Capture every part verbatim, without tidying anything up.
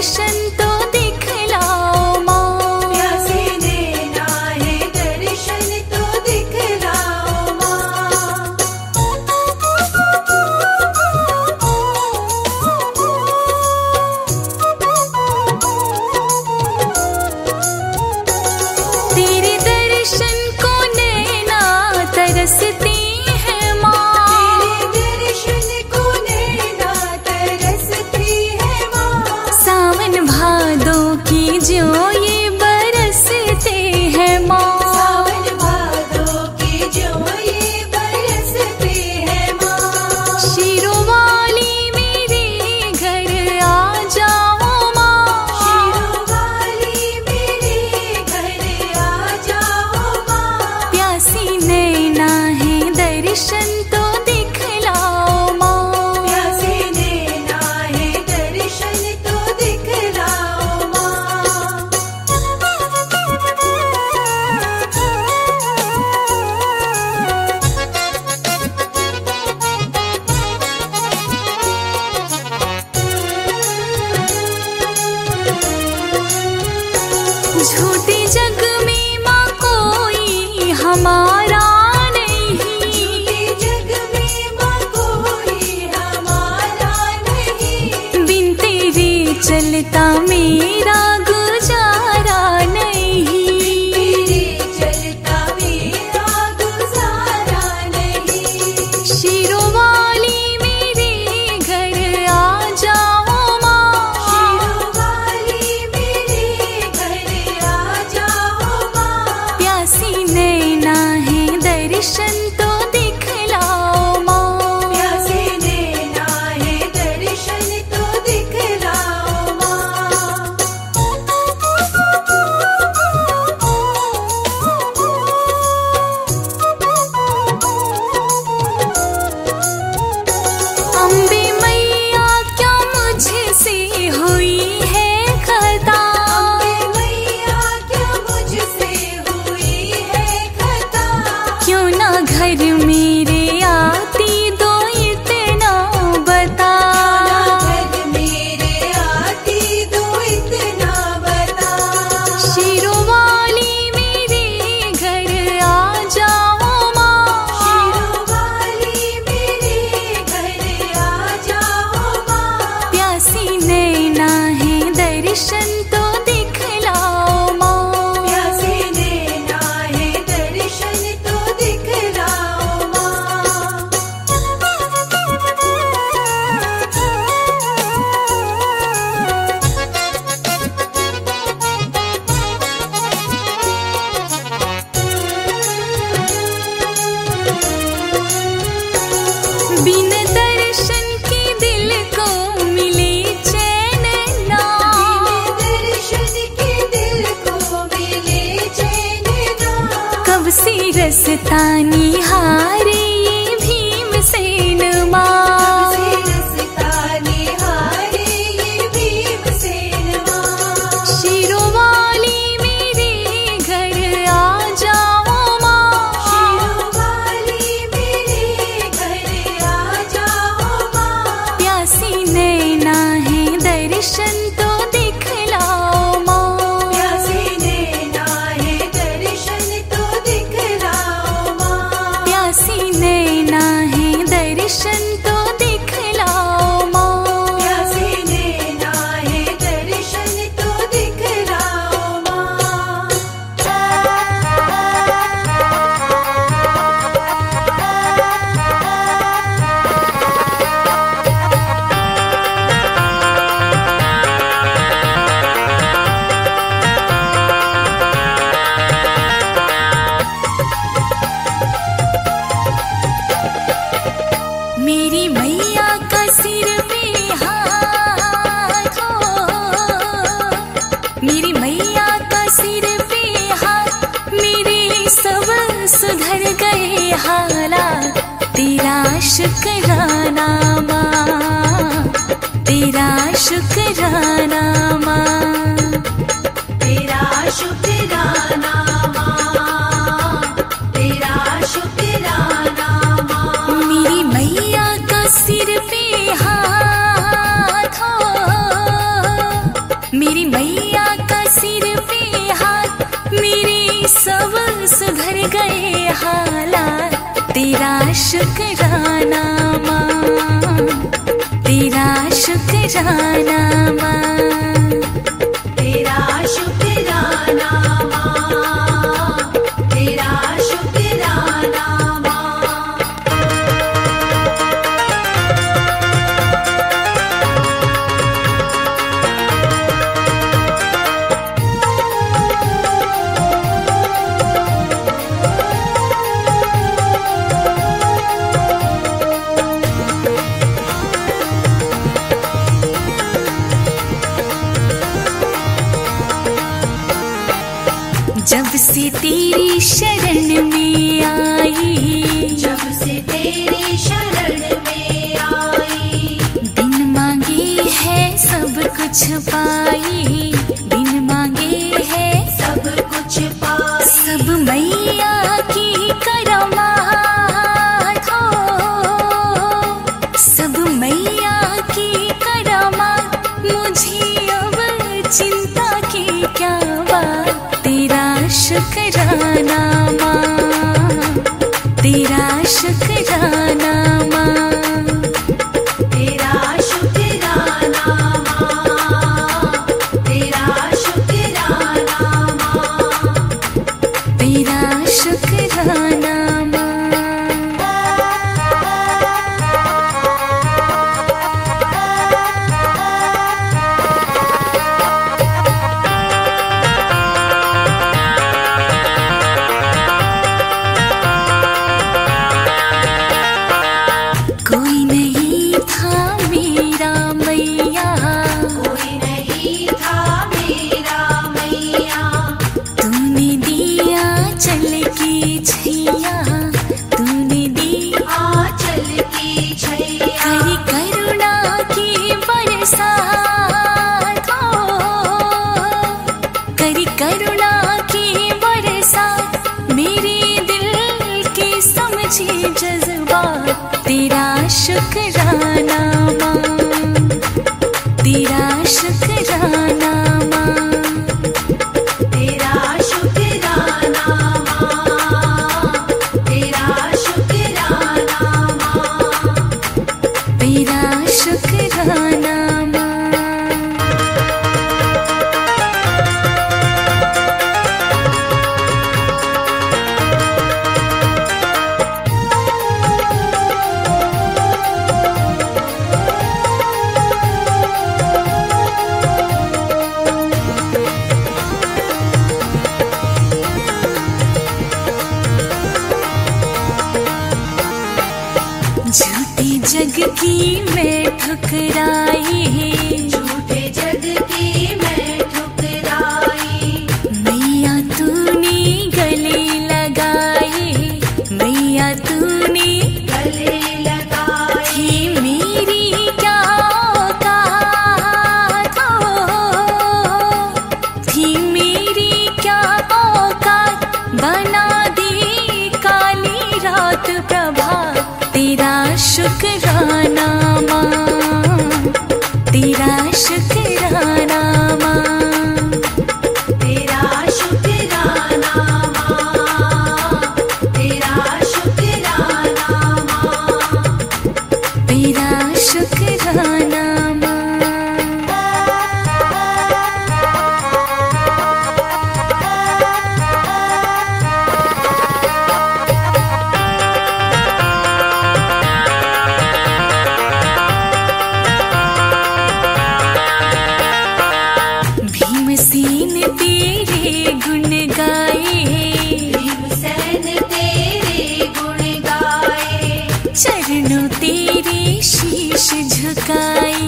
दर्शन तो दिखलाओ माँ, प्यासे देना है दर्शन तो दिखलाओ माँ। तेरे दर्शन को नैना तरसते झूठे जग में माँ कोई हमारा नहीं, झूठे जग में माँ कोई हमारा नहीं, बिन तेरे चलता मेरा गुजारा नहीं, बिन तेरे चलता मेरा गुजारा नहीं। शेरोवाली मेरे घर आ जाओ माँ, शेरोवाली मेरे घर नैना है दर्शन तो दिखलाओ माँ, प्यासे नैना है दर्शन तो दिखलाओ माँ। अम्बे मैया क्या मुझसे हुई है खता, घर मेरे आती दो इतना बता, घर मेरे आती दो इतना बता। शेरोवाली मेरे घर आ जाओ माँ, शेरोवाली मेरे घर आ जाओ माँ। प्यासी नैना है दर्शन तो रसतानी हारे ये भीमसेन माँ, रसतानी हारे ये भीमसेन माँ। शेरोवाली मेरे घर आ जाओ माँ, शेरोवाली मेरे घर आ जाओ माँ। प्यासी नैना है दर्शन तो दिखलाओ माँ, दर्शन तो दिखलाओ माँ, प्यासे नैना है दर्शन तो दिखलाओ माँ। मेरी मैया का सिर पे हाथ हो, मेरी मैया का सिर पे हाथ, मेरे सब सुधर गए हालात। तेरा शुक्राना माँ, तेरा शुक्राना माँ, तेरा शुक्राना माँ, तेरा शुक्राना माँ। मेरी मैया का सिर पे हाथ हो, तेरा शुकराना मां, तेरा शुकराना मां, तेरा शुकराना जब से तेरी शरण में आई, जब से तेरी शरण में आई, बिन मांगे है सब कुछ पाई, बिन मांगे है सब कुछ पाई, सब मैया की करामात हो, सब मैया की करामात, मुझे अब चिंता की क्या बात। तेरा शुकराना मां, तेरा शुकराना मां, तेरा शुकराना मां, तेरा शुकराना मां, तेरा शुकराना तेरा शुकराना मां, तेरा शुकराना मां, तेरा शुकराना मां, तेरा शुकराना मां, तेरा शुकराना मां। झूठी जग की मैं ठुकराई, झूठे जग की मैं ठुकराई, मैया तूने गले लगाई, मैया तूने गले लगाई, मेरी क्या औकात हो, थी मेरी क्या औकात, बना दी काली रात प्रभात। तेरा शुकराना मां, तेरा शुकराना मां, तेरा शुकराना मां, तेरा शुकराना मां, तेरा शुकराना मां। चरणों तेरे शीश झुकाए,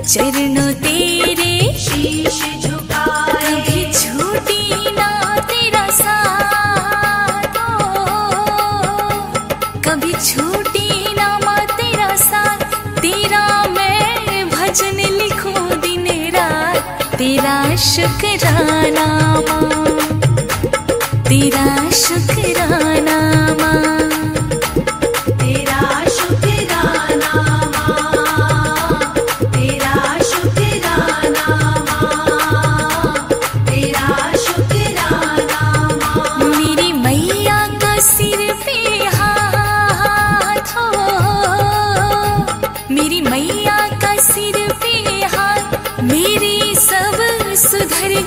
चरणों तेरे शीश झुकाए, कभी छूटी ना तेरा साथ हो, कभी छूटी ना मां तेरा साथ। तेरा मैं भजन लिखूं दिन रात, तेरा शुकराना मां, तेरा शुकराना मां, मैया का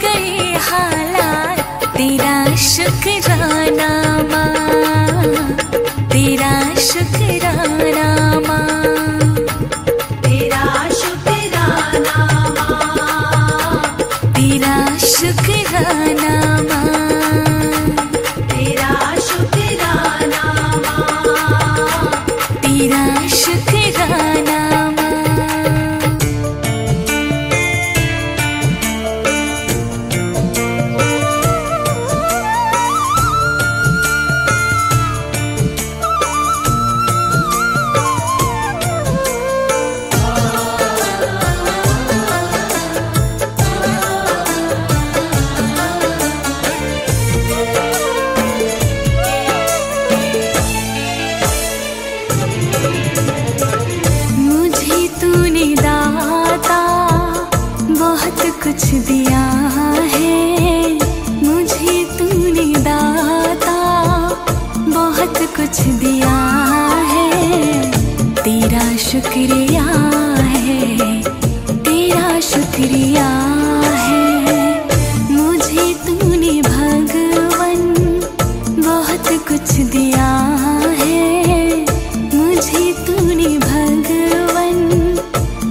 गए हालात, तेरा शुक्राना माँ, तेरा शुक्राना माँ, तेरा शुक्राना माँ, तेरा शुक्राना माँ, तेरा शुक्राना माँ, तेरा शुक्राना। कुछ दिया है मुझे तूने दाता, बहुत कुछ दिया है, तेरा शुक्रिया है, तेरा शुक्रिया है। मुझे तूने भगवन बहुत कुछ दिया है, मुझे तूने भगवन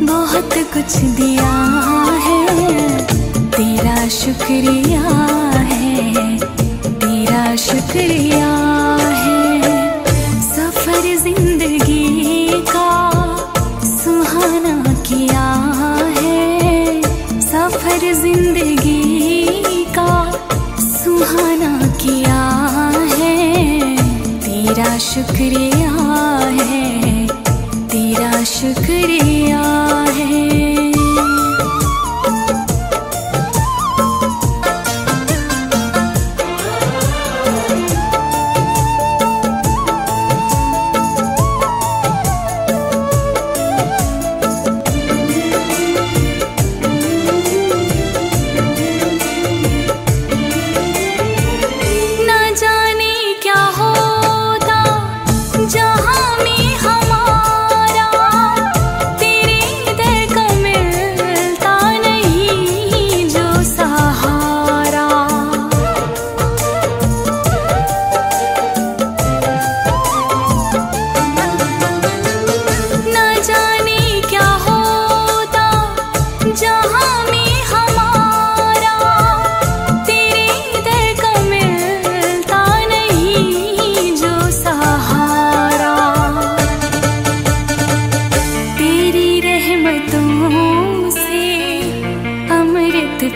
बहुत कुछ दिया है, तेरा शुक्रिया है, तेरा शुक्रिया है। सफर जिंदगी का सुहाना किया है, सफर जिंदगी का सुहाना किया है, तेरा शुक्रिया है, तेरा शुक्रिया है।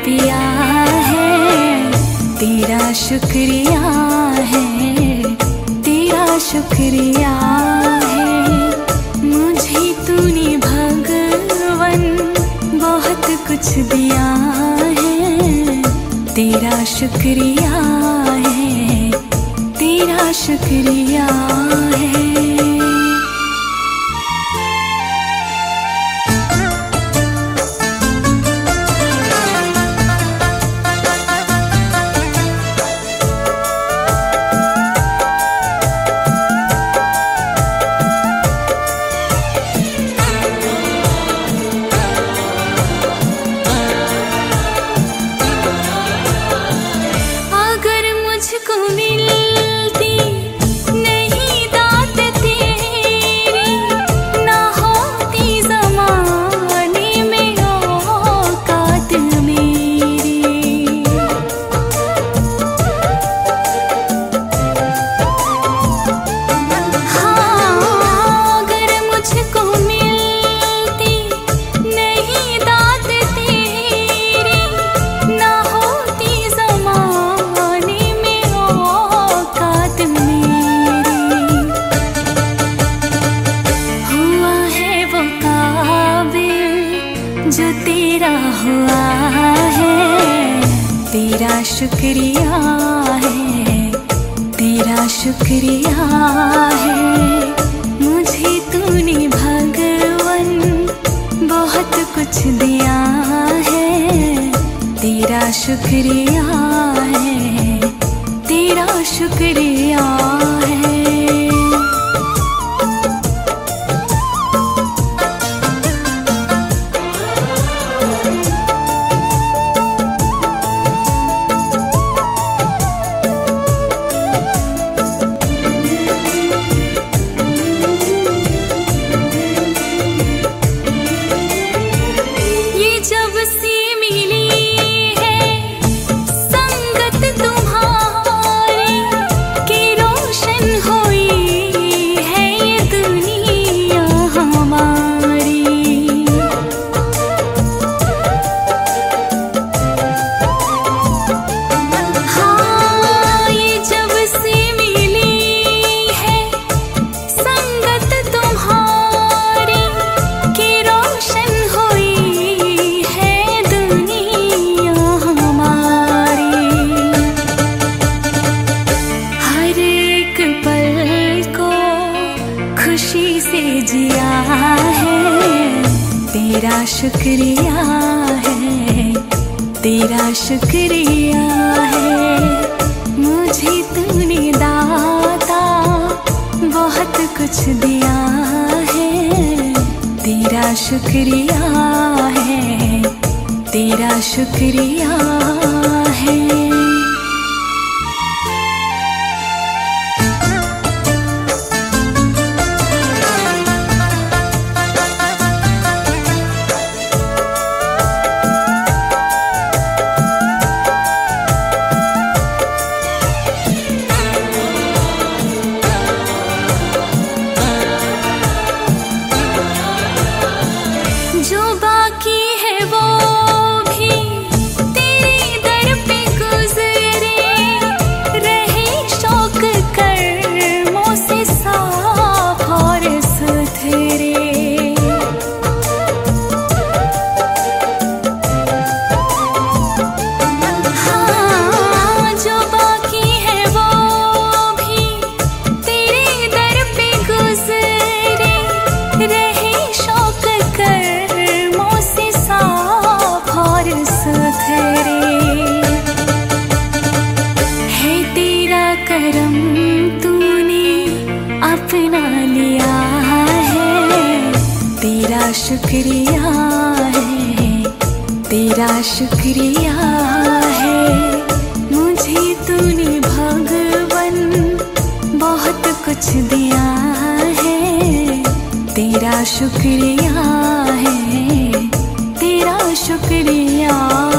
पिया है तेरा शुक्रिया है, तेरा शुक्रिया है। मुझे तूने भगवन बहुत कुछ दिया है, तेरा शुक्रिया है, तेरा शुक्रिया है। जो तेरा हुआ है, तेरा शुक्रिया है, तेरा शुक्रिया है। मुझे तूने भगवन बहुत कुछ दिया है, तेरा शुक्रिया है, तेरा शुक्रिया है। शुक्रिया है तेरा, शुक्रिया है मुझे तूने दाता बहुत कुछ दिया है। तेरा शुक्रिया है तेरा, शुक्रिया है। शुक्रिया है तेरा, शुक्रिया है मुझे तूने भगवन बहुत कुछ दिया है। तेरा शुक्रिया है तेरा, शुक्रिया है।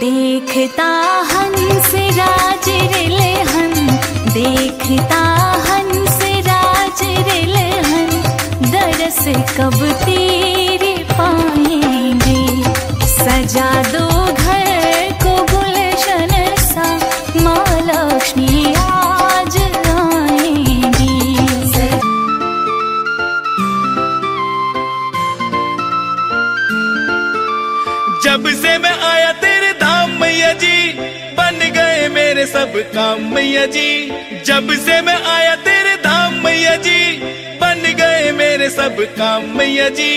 देखता हंस राज रेलहन, देखता हंस राज रेलहन, दरस कब तेरे पाएंगे। सजा दो घर को गुलशन सा, माँ लक्ष्मी आज आएंगी। जब से मैं आया तेरे धाम मैया जी, बन गए मेरे सब काम मैया जी। जब से मैं आया तेरे धाम मैया जी, बन गए मेरे सब काम मैया जी।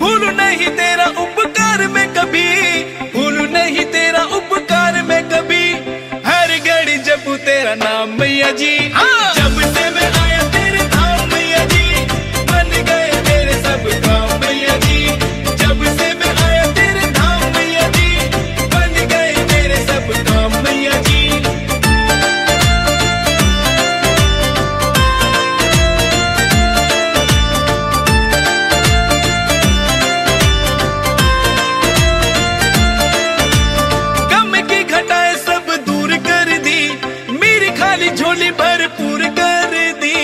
भूल नहीं तेरा उपकार में कभी, भूल नहीं तेरा उपकार में कभी, हर घड़ी जपू तेरा नाम मैया जी। हाँ। जब से मैं आया तेरे धाम मैया जी, बन गए मेरे सब काम मैया जी। जब से मैं आया तेरे धाम मैया जी, बन गए मेरे सब काम मैया जी। गम की घटाएं सब दूर कर दी, मेरी खाली झोली भरपूर कर दी।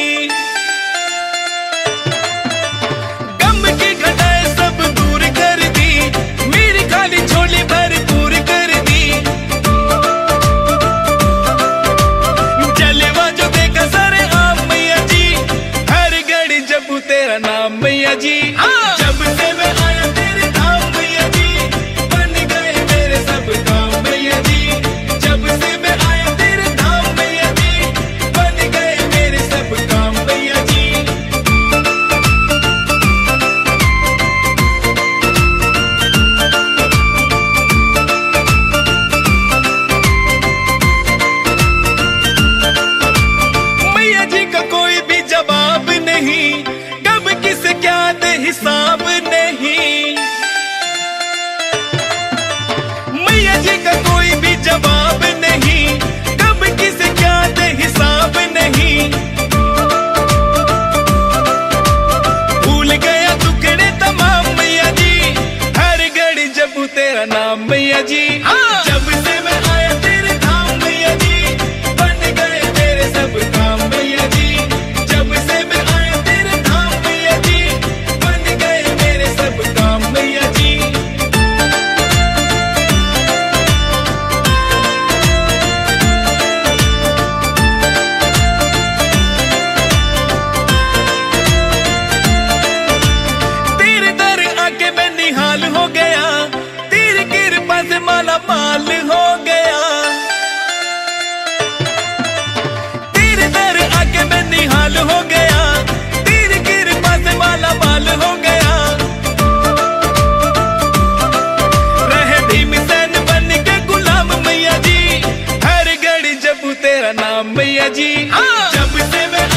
गम की घटाएं सब दूर कर दी, मेरी खाली झोली भरपूर कर दी। जलवा जो देखा सारे आम मैया जी, हर घड़ी जपू तेरा नाम मैया जी। हाँ। जब से मैं आया तेरे धाम मैया जी, बन गए मेरे सब काम मैया जी। जब से मैं आया तेरे धाम मैया जी, बन गए मेरे सब काम मैया जी। मैया जी का कोई भी जवाब नहीं, कब किस क्या दे हिसाब नहीं। मैया जी का कोई भी जवाब नहीं, कब किस क्या दे हिसाब नहीं। भूल गया टुकड़े तमाम मैया जी, हर घड़ी जपू तेरा नाम मैया जी। हाँ। जब से मैं आया तेरे धाम मैया जी, बन गए मेरे सब काम मैया जी। जब से मैं आया तेरे धाम मैया जी, बन गए मेरे सब काम मैया जी। तेरे दर आके मैं निहाल हो गया, तेरी कृपा से माला माल हो गया। तेरे दर आके मैं निहाल हो गया, तेरी कृपा से माला माल हो गया। रहे भीम सैन बन के गुलाम मैया जी, हर घड़ी जपू तेरा नाम मैया जी। हाँ। जब से मैं